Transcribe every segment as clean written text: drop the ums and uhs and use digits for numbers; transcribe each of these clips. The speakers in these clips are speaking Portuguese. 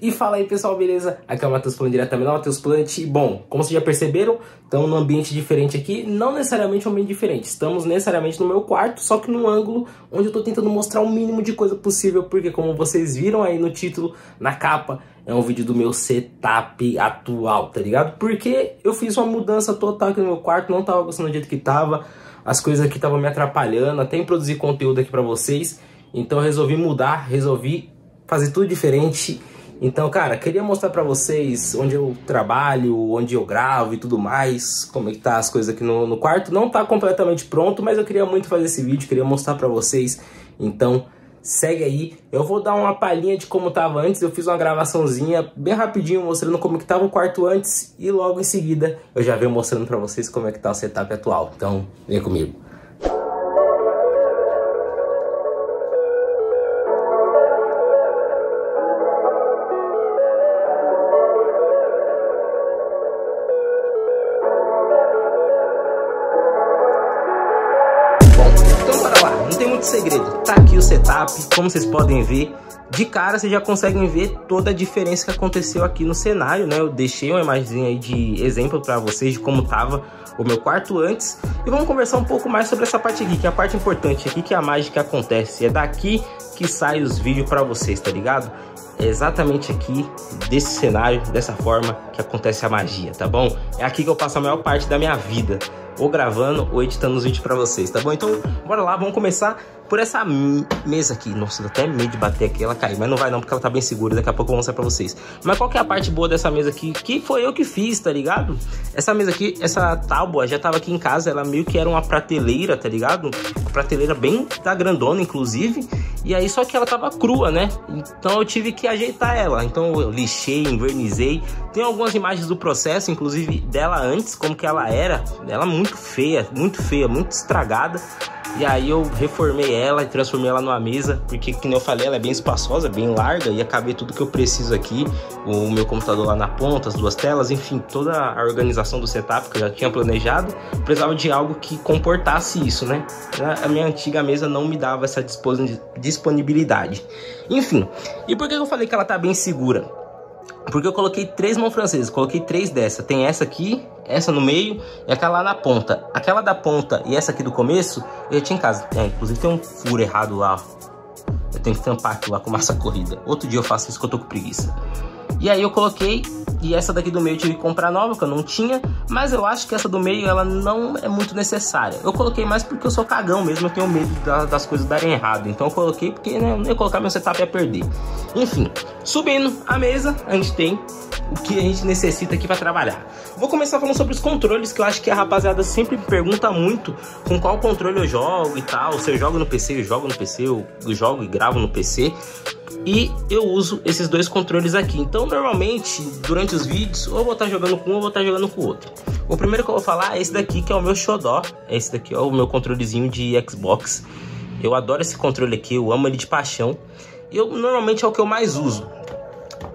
E fala aí, pessoal, beleza? Aqui é o Matheus Planet, diretamente do Matheus Planet. E bom, como vocês já perceberam, estamos num ambiente diferente aqui. Não necessariamente um ambiente diferente, estamos necessariamente no meu quarto, só que num ângulo onde eu tô tentando mostrar o mínimo de coisa possível, porque como vocês viram aí no título, na capa, é um vídeo do meu setup atual, tá ligado? Porque eu fiz uma mudança total aqui no meu quarto, não tava gostando do jeito que tava. As coisas aqui estavam me atrapalhando, até em produzir conteúdo aqui pra vocês. Então eu resolvi mudar, resolvi fazer tudo diferente. Então, cara, queria mostrar pra vocês onde eu trabalho, onde eu gravo e tudo mais. Como é que tá as coisas aqui no quarto. Não tá completamente pronto, mas eu queria muito fazer esse vídeo, queria mostrar pra vocês. Então, segue aí. Eu vou dar uma palhinha de como tava antes. Eu fiz uma gravaçãozinha bem rapidinho, mostrando como que tava o quarto antes. E logo em seguida, eu já venho mostrando pra vocês como é que tá o setup atual. Então, vem comigo. Segredo, tá aqui o setup, como vocês podem ver, de cara vocês já conseguem ver toda a diferença que aconteceu aqui no cenário, né? Eu deixei uma imagenzinha aí de exemplo para vocês de como tava o meu quarto antes, e vamos conversar um pouco mais sobre essa parte aqui, que é a parte importante aqui, que é a mágica que acontece, é daqui que sai os vídeos para vocês, tá ligado? É exatamente aqui, desse cenário, dessa forma que acontece a magia, tá bom? É aqui que eu passo a maior parte da minha vida, ou gravando ou editando os vídeos pra vocês, tá bom? Então, bora lá, vamos começar por essa mesa aqui. Nossa, dá até medo de bater aqui, ela caiu, mas não vai não, porque ela tá bem segura, daqui a pouco eu vou mostrar pra vocês. Mas qual que é a parte boa dessa mesa aqui? Que foi eu que fiz, tá ligado? Essa mesa aqui, essa tábua já tava aqui em casa, ela meio que era uma prateleira, tá ligado? Uma prateleira bem da grandona, inclusive, e aí só que ela tava crua, né? Então eu tive que ajeitar ela, então eu lixei, envernizei. Tem algumas imagens do processo, inclusive dela antes, como que ela era, ela é muito feia, muito estragada. E aí eu reformei ela e transformei ela numa mesa, porque como eu falei, ela é bem espaçosa, bem larga, e acabei tudo que eu preciso aqui, o meu computador lá na ponta, as duas telas, enfim, toda a organização do setup que eu já tinha planejado. Precisava de algo que comportasse isso, né? A minha antiga mesa não me dava essa disponibilidade. Enfim, e por que eu falei que ela tá bem segura? Porque eu coloquei três mãos francesas, coloquei três dessa. Tem essa aqui, essa no meio e aquela lá na ponta. Aquela da ponta e essa aqui do começo, eu já tinha em casa. É, inclusive tem um furo errado lá. Eu tenho que tampar aquilo lá com massa corrida. Outro dia eu faço isso que eu tô com preguiça. E aí eu coloquei, e essa daqui do meio eu tive que comprar nova, que eu não tinha. Mas eu acho que essa do meio, ela não é muito necessária. Eu coloquei mais porque eu sou cagão mesmo, eu tenho medo das coisas darem errado. Então eu coloquei porque, né, eu não ia colocar, meu setup ia perder. Enfim, subindo a mesa, a gente tem o que a gente necessita aqui para trabalhar. Vou começar falando sobre os controles, que eu acho que a rapaziada sempre me pergunta muito com qual controle eu jogo e tal. Se eu jogo no PC, eu jogo no PC, eu jogo e gravo no PC. E eu uso esses dois controles aqui. Então, normalmente, durante os vídeos, ou eu vou estar jogando com um, ou eu vou estar jogando com o outro. O primeiro que eu vou falar é esse daqui, que é o meu xodó. Esse daqui é o meu controlezinho de Xbox. Eu adoro esse controle aqui, eu amo ele de paixão. Eu, normalmente, é o que eu mais uso.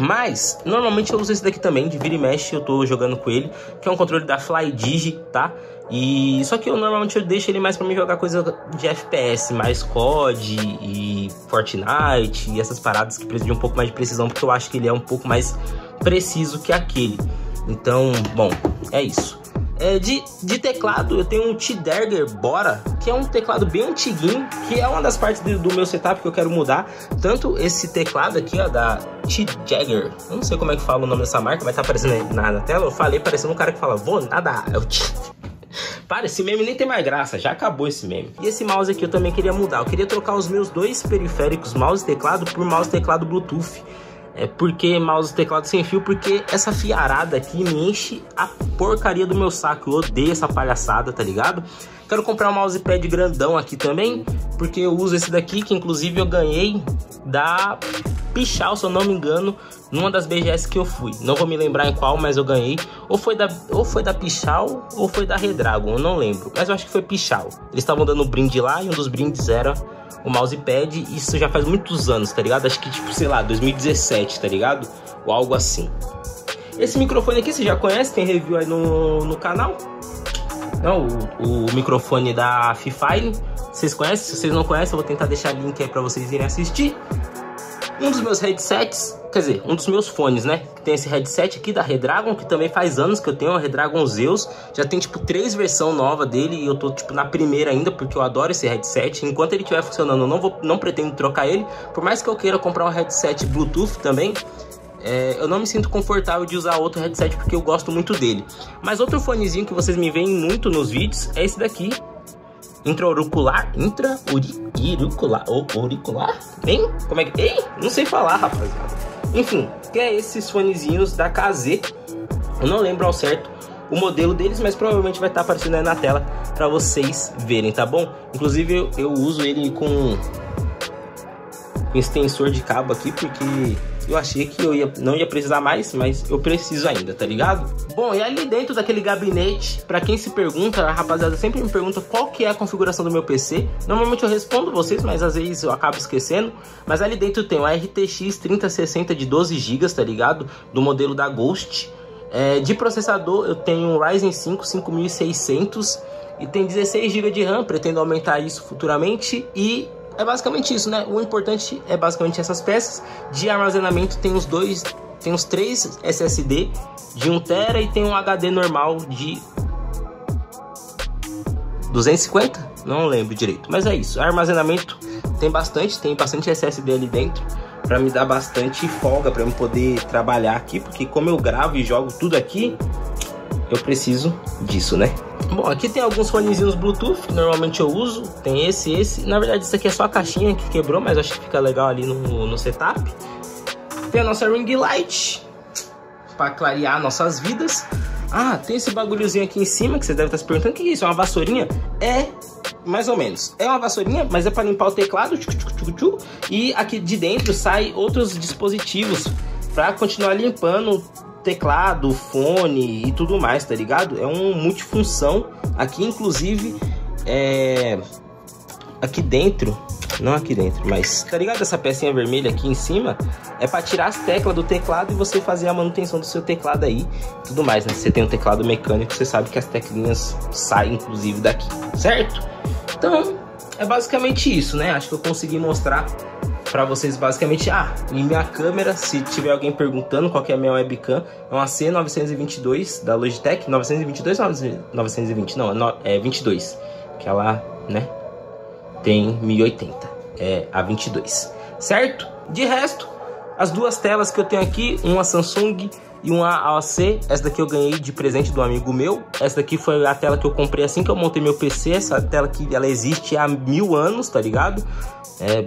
Mas, normalmente eu uso esse daqui também, de vira e mexe, eu tô jogando com ele, que é um controle da Flydigi, tá? E só que eu normalmente eu deixo ele mais pra mim jogar coisa de FPS, mais COD e Fortnite e essas paradas que precisam de um pouco mais de precisão, porque eu acho que ele é um pouco mais preciso que aquele. Então, bom, é isso. De teclado, eu tenho um T-Dagger, bora, que é um teclado bem antiguinho, que é uma das partes do meu setup que eu quero mudar. Tanto esse teclado aqui, ó, da T-Dagger, eu não sei como é que fala o nome dessa marca, mas tá aparecendo aí na tela. Eu falei parecendo um cara que fala, vou nada, é o T-Dagger. Para, esse meme nem tem mais graça, já acabou esse meme. E esse mouse aqui eu também queria mudar, eu queria trocar os meus dois periféricos, mouse e teclado, por mouse e teclado Bluetooth. É porque mouse e teclado sem fio, porque essa fiarada aqui me enche a porcaria do meu saco. Eu odeio essa palhaçada, tá ligado? Quero comprar um mousepad grandão aqui também, porque eu uso esse daqui, que inclusive eu ganhei da Pichau, se eu não me engano, numa das BGS que eu fui. Não vou me lembrar em qual, mas eu ganhei. Ou foi da Pichau, ou foi da Redragon, eu não lembro. Mas eu acho que foi Pichau. Eles estavam dando um brinde lá, e um dos brindes era o mousepad. Isso já faz muitos anos, tá ligado? Acho que tipo, sei lá, 2017, tá ligado? Ou algo assim. Esse microfone aqui, você já conhece? Tem review aí no canal. Não, o microfone da Fifine. Vocês conhecem? Se vocês não conhecem, eu vou tentar deixar link aí pra vocês irem assistir. Um dos meus headsets, quer dizer, um dos meus fones, né? Tem esse headset aqui da Redragon, que também faz anos que eu tenho, a Redragon Zeus. Já tem, tipo, 3 versões novas dele e eu tô, tipo, na primeira ainda, porque eu adoro esse headset. Enquanto ele estiver funcionando, eu não pretendo trocar ele. Por mais que eu queira comprar um headset Bluetooth também, eu não me sinto confortável de usar outro headset, porque eu gosto muito dele. Mas outro fonezinho que vocês me veem muito nos vídeos é esse daqui. Intra-auricular, intra-auricular, hein? Como é que... Ei, não sei falar, rapaziada. Enfim, que é esses fonezinhos da KZ. Eu não lembro ao certo o modelo deles, mas provavelmente vai estar aparecendo aí na tela pra vocês verem, tá bom? Inclusive, eu uso ele com extensor de cabo aqui, porque eu achei que eu não ia precisar mais, mas eu preciso ainda, tá ligado? Bom, e ali dentro daquele gabinete, pra quem se pergunta, a rapaziada sempre me pergunta qual que é a configuração do meu PC. Normalmente eu respondo vocês, mas às vezes eu acabo esquecendo. Mas ali dentro tem uma RTX 3060 de 12 GB, tá ligado? Do modelo da Ghost. De processador eu tenho um Ryzen 5 5600 e tem 16 GB de RAM, pretendo aumentar isso futuramente e... é basicamente isso, né? O importante é basicamente essas peças. De armazenamento tem os 3 SSD de 1TB e tem um HD normal de 250, não lembro direito, mas é isso. Armazenamento tem bastante SSD ali dentro para me dar bastante folga para eu poder trabalhar aqui, porque como eu gravo e jogo tudo aqui, eu preciso disso, né? Bom, aqui tem alguns fonezinhos Bluetooth que normalmente eu uso. Tem esse. Na verdade, isso aqui é só a caixinha que quebrou, mas acho que fica legal ali no setup. Tem a nossa Ring Light para clarear nossas vidas. Ah, tem esse bagulhozinho aqui em cima que vocês devem estar se perguntando: o que é isso? É uma vassourinha? É, mais ou menos. É uma vassourinha, mas é para limpar o teclado. E aqui de dentro saem outros dispositivos para continuar limpando teclado, fone e tudo mais, tá ligado? É um multifunção. Aqui, inclusive, aqui dentro, não aqui dentro, mas tá ligado? Essa pecinha vermelha aqui em cima é pra tirar as teclas do teclado e você fazer a manutenção do seu teclado aí, tudo mais, né? Se você tem um teclado mecânico, você sabe que as teclinhas saem, inclusive, daqui, certo? Então, é basicamente isso, né? Acho que eu consegui mostrar pra vocês basicamente. E minha câmera, se tiver alguém perguntando qual que é a minha webcam, é uma C922 da Logitech. 922 ou 920? Não, é 22, que ela, né, tem 1080, é a 22, certo? De resto, as duas telas que eu tenho aqui, uma Samsung e uma AOC. Essa daqui eu ganhei de presente do amigo meu. Essa daqui foi a tela que eu comprei assim que eu montei meu PC. Essa tela aqui, ela existe há 1000 anos, tá ligado?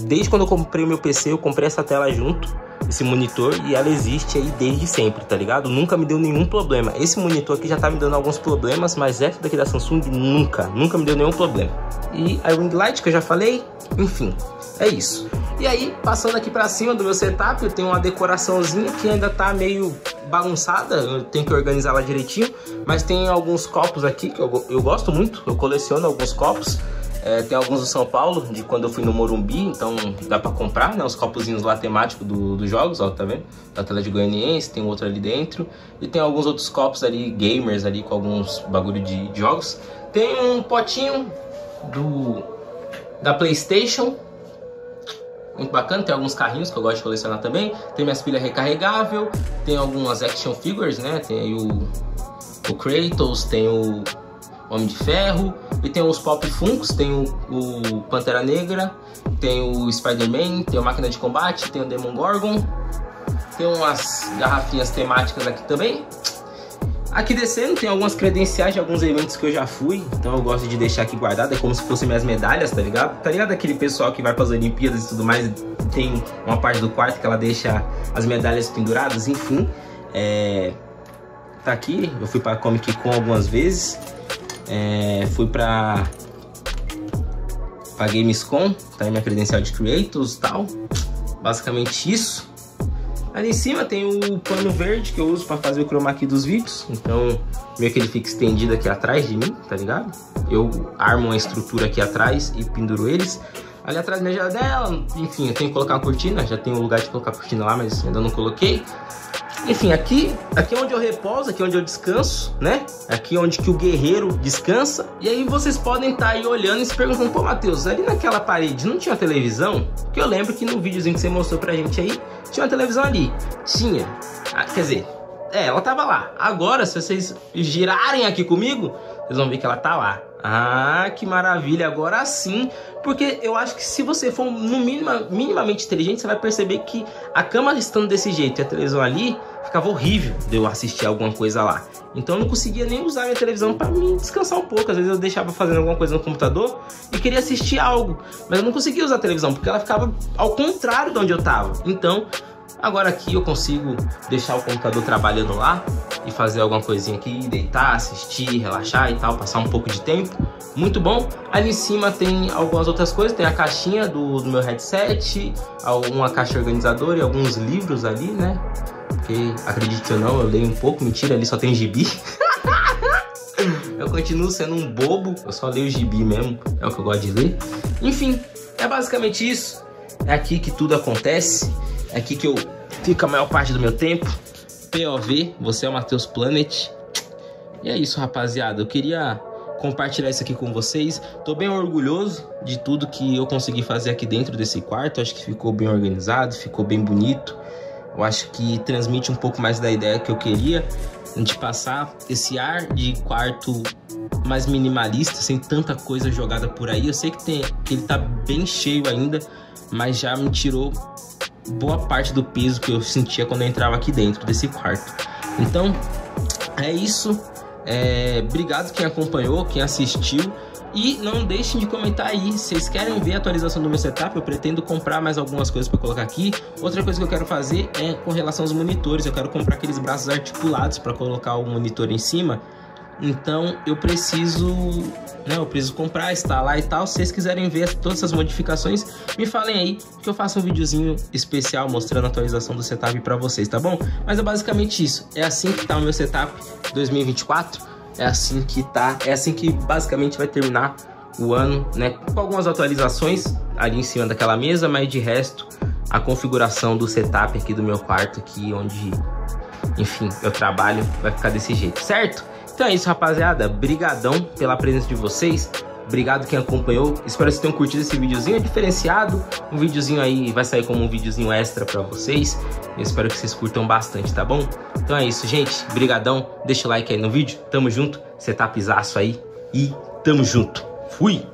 Desde quando eu comprei meu PC, eu comprei essa tela junto, esse monitor, e ela existe aí desde sempre, tá ligado? Nunca me deu nenhum problema. Esse monitor aqui já tá me dando alguns problemas, mas essa daqui da Samsung nunca me deu nenhum problema. E a Ring Light, que eu já falei, enfim, é isso. E aí, passando aqui pra cima do meu setup, eu tenho uma decoraçãozinha que ainda tá meio bagunçada, eu tenho que organizar ela direitinho, mas tem alguns copos aqui que eu gosto muito, eu coleciono alguns copos. Tem alguns do São Paulo, de quando eu fui no Morumbi, então dá pra comprar, né? Os copozinhos lá temáticos dos jogos, ó, tá vendo? Da tela de Goianiense, tem outro ali dentro. E tem alguns outros copos ali, gamers ali, com alguns bagulho de jogos. Tem um potinho da Playstation, muito bacana. Tem alguns carrinhos que eu gosto de colecionar também. Tem minhas pilhas recarregável, tem algumas action figures, né? Tem aí o Kratos, tem o Homem de Ferro, e tem os Pop Funkos, tem o Pantera Negra, tem o Spider-Man, tem a Máquina de Combate, tem o Demon Gorgon, tem umas garrafinhas temáticas aqui também. Aqui descendo tem algumas credenciais de alguns eventos que eu já fui, então eu gosto de deixar aqui guardado, é como se fossem minhas medalhas, tá ligado? Tá ligado aquele pessoal que vai para as Olimpíadas e tudo mais, tem uma parte do quarto que ela deixa as medalhas penduradas, enfim. Tá aqui, eu fui para Comic Con algumas vezes. Fui pra Gamescom, tá aí minha credencial de Kratos e tal. Basicamente isso. Ali em cima tem o pano verde que eu uso pra fazer o chroma key dos vídeos. Então, meio que ele fica estendido aqui atrás de mim, tá ligado? Eu armo uma estrutura aqui atrás e penduro eles. Ali atrás minha janela, enfim, eu tenho que colocar uma cortina. Já tem um lugar de colocar cortina lá, mas ainda não coloquei. Enfim, aqui é onde eu repouso, aqui é onde eu descanso, né? Aqui é onde que o guerreiro descansa. E aí vocês podem estar aí olhando e se perguntando: pô, Matheus, ali naquela parede não tinha televisão? Porque eu lembro que no videozinho que você mostrou pra gente aí, tinha uma televisão ali. Tinha. Ah, quer dizer, ela tava lá. Agora, se vocês girarem aqui comigo, vocês vão ver que ela tá lá. Ah, que maravilha, agora sim. Porque eu acho que se você for no minimamente inteligente, você vai perceber que a cama estando desse jeito e a televisão ali, ficava horrível de eu assistir alguma coisa lá. Então eu não conseguia nem usar minha televisão para me descansar um pouco. Às vezes eu deixava fazendo alguma coisa no computador e queria assistir algo, mas eu não conseguia usar a televisão, porque ela ficava ao contrário de onde eu tava. Então agora aqui eu consigo deixar o computador trabalhando lá e fazer alguma coisinha aqui, deitar, assistir, relaxar e tal, passar um pouco de tempo. Muito bom. Ali em cima tem algumas outras coisas, tem a caixinha do meu headset, uma caixa organizadora e alguns livros ali, né? Porque, acredite ou não, eu leio um pouco, mentira, ali só tem gibi. Eu continuo sendo um bobo, eu só leio gibi mesmo, é o que eu gosto de ler. Enfim, é basicamente isso. É aqui que tudo acontece. É aqui que eu fico a maior parte do meu tempo. POV, você é o Matheus Planet. E é isso, rapaziada. Eu queria compartilhar isso aqui com vocês. Tô bem orgulhoso de tudo que eu consegui fazer aqui dentro desse quarto. Acho que ficou bem organizado, ficou bem bonito. Eu acho que transmite um pouco mais da ideia que eu queria, de passar esse ar de quarto mais minimalista, sem tanta coisa jogada por aí. Eu sei que, que ele tá bem cheio ainda, mas já me tirou boa parte do peso que eu sentia quando eu entrava aqui dentro desse quarto. Então é isso, obrigado quem acompanhou, quem assistiu, e não deixem de comentar aí se vocês querem ver a atualização do meu setup. Eu pretendo comprar mais algumas coisas para colocar aqui. Outra coisa que eu quero fazer é com relação aos monitores. Eu quero comprar aqueles braços articulados para colocar o monitor em cima. Então eu preciso, né, eu preciso comprar, instalar e tal. Se vocês quiserem ver todas essas modificações, me falem aí que eu faço um videozinho especial mostrando a atualização do setup pra vocês, tá bom? Mas é basicamente isso, é assim que tá o meu setup 2024, é assim que tá, é assim que basicamente vai terminar o ano, né? Com algumas atualizações ali em cima daquela mesa, mas de resto a configuração do setup aqui do meu quarto aqui, onde, enfim, eu trabalho, vai ficar desse jeito, certo? Então é isso, rapaziada, brigadão pela presença de vocês, obrigado quem acompanhou, espero que vocês tenham curtido esse videozinho, é diferenciado, um videozinho aí vai sair como um videozinho extra pra vocês, eu espero que vocês curtam bastante, tá bom? Então é isso, gente, brigadão, deixa o like aí no vídeo, tamo junto, setupzaço aí e tamo junto, fui!